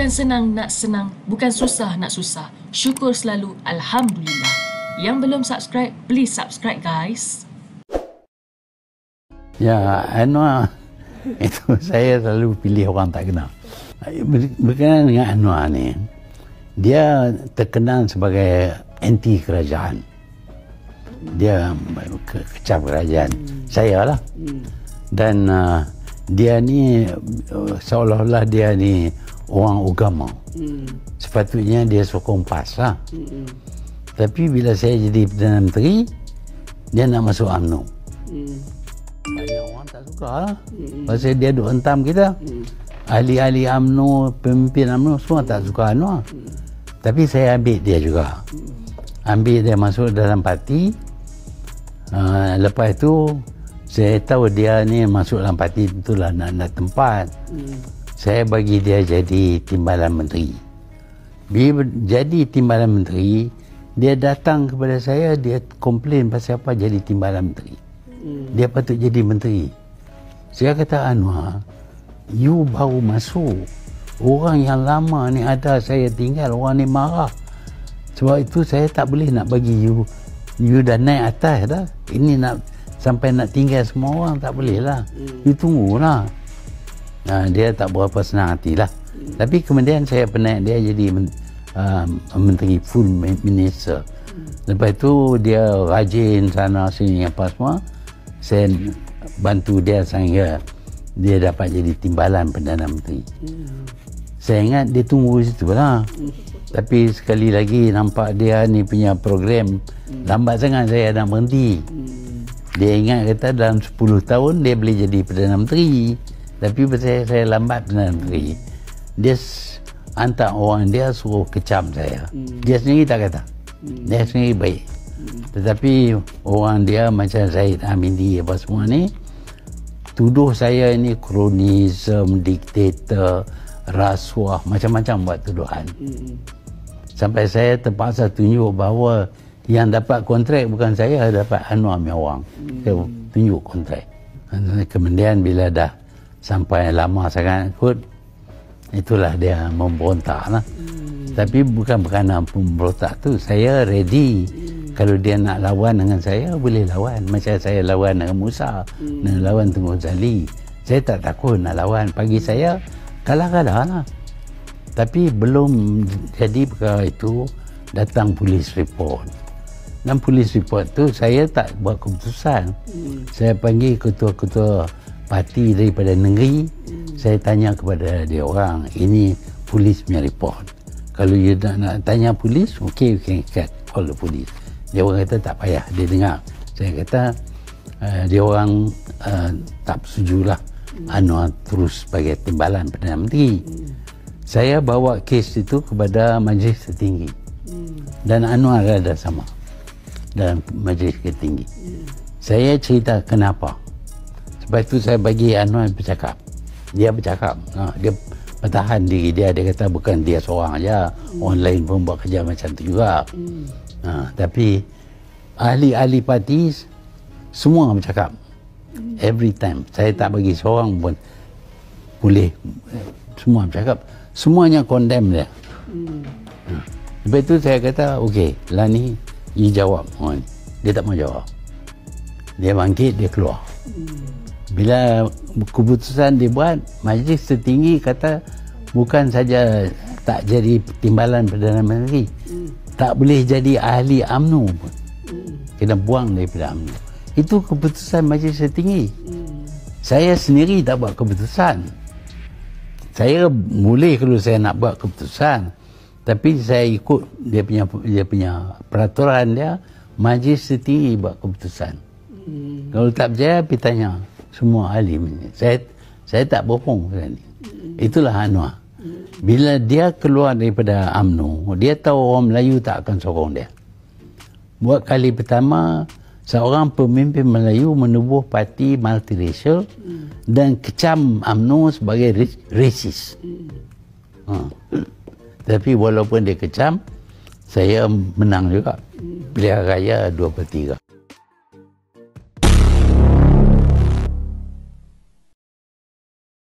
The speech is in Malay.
Bukan senang nak senang, bukan susah nak susah. Syukur selalu, Alhamdulillah. Yang belum subscribe, please subscribe guys. Ya, Anwar itu saya selalu pilih orang tak kenal. Berkenaan dengan Anwar ni, dia terkenal sebagai anti kerajaan. Dia kecap kerajaan, saya lah. Dan dia ni seolah-olah dia ni orang agama. Sepatutnya dia sokong PAS lah. Tapi bila saya jadi Perdana Menteri, dia nak masuk UMNO. Banyak orang tak suka lah. Pasal dia duk hentam kita. Ahli-ahli UMNO, pemimpin UMNO semua tak suka Anwar. Tapi saya ambil dia juga. Ambil dia masuk dalam parti. Lepas itu, saya tahu dia ni masuk dalam parti, itulah nak tempat. Saya bagi dia jadi Timbalan Menteri. Bila jadi Timbalan Menteri, dia datang kepada saya, dia komplain pasal apa jadi Timbalan Menteri. Dia patut jadi menteri. Saya kata, Anwar, you baru masuk. Orang yang lama ni ada, saya tinggal, orang ni marah. Sebab itu saya tak boleh nak bagi you. You dah naik atas dah. Ini nak sampai nak tinggal semua orang, tak boleh lah. You tunggulah. Dia tak berapa senang hati lah. Tapi kemudian saya penaik dia jadi Menteri Full Minister. Lepas tu dia rajin sana sini apa semua. Saya bantu dia sehingga dia dapat jadi Timbalan Perdana Menteri. Saya ingat dia tunggu situ lah. Tapi sekali lagi nampak dia ni punya program lambat sangat, saya nak berhenti. Dia ingat kata dalam 10 tahun dia boleh jadi Perdana Menteri. Tapi saya lambat Perdana Menteri. Dia hantar orang dia suruh kecam saya. Dia sendiri tak kata. Dia sendiri baik. Tetapi orang dia macam Zaid Hamidi apa semua ni, tuduh saya ini kronism, diktator, rasuah, macam-macam buat tuduhan. Sampai saya terpaksa tunjuk bahawa yang dapat kontrak bukan saya, dapat Anwar Mewang. Saya tunjuk kontrak. Kemudian bila dah sampai lama sangat kot, itulah dia memberontak lah. Tapi bukan kerana memberontak tu, saya ready. Kalau dia nak lawan dengan saya, boleh lawan. Macam saya lawan dengan Musa, nak lawan Tenggol Zali. Saya tak takut nak lawan. Bagi saya, kalah-kalah lah. Tapi belum jadi perkara itu, datang polis report. Dan polis report tu, saya tak buat keputusan. Saya panggil ketua-ketua parti daripada negeri, saya tanya kepada dia orang, ini polis punya report. Kalau you nak tanya polis, okay, you can call the police. Dia orang kata tak payah, dia dengar. Saya kata, dia orang tak setujulah Anwar terus sebagai Timbalan Perdana Menteri. Saya bawa kes itu kepada Majlis Tertinggi. Dan Anwar ada sama dalam Majlis Tertinggi. Saya cerita kenapa. Lepas tu saya bagi Anwar bercakap. Dia bercakap. Dia pertahan diri dia. Dia kata bukan dia seorang aja. Orang lain pun buat kerja macam tu juga. Tapi ahli-ahli parti semua bercakap. Every time. Saya tak bagi seorang pun boleh. Semua bercakap. Semuanya condemn dia. Lepas tu saya kata, okey, lah ni, you jawab. Dia tak mau jawab. Dia bangkit, dia keluar. Bila keputusan dibuat, Majlis Tertinggi kata bukan saja tak jadi Timbalan Perdana Menteri, tak boleh jadi ahli UMNO pun. Kena buang daripada UMNO. Itu keputusan Majlis Tertinggi. Saya sendiri tak buat keputusan. Saya boleh kalau saya nak buat keputusan, tapi saya ikut dia punya peraturan dia. Majlis Tertinggi buat keputusan. Kalau tak percaya, pergi tanya semua ahli. Saya tak bohong. Itulah Anwar. Bila dia keluar daripada UMNO, dia tahu orang Melayu tak akan sokong dia. Buat kali pertama, seorang pemimpin Melayu menubuh parti multiracial dan kecam UMNO sebagai resis. Tapi walaupun dia kecam, saya menang juga. Pilihan raya 2/3.